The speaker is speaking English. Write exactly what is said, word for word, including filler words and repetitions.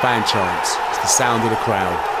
FanChants, it's the sound of the crowd.